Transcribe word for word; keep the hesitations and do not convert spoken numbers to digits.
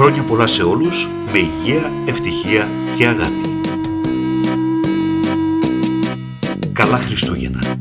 Χρόνια πολλά σε όλους, με υγεία, ευτυχία και αγάπη. Καλά Χριστούγεννα.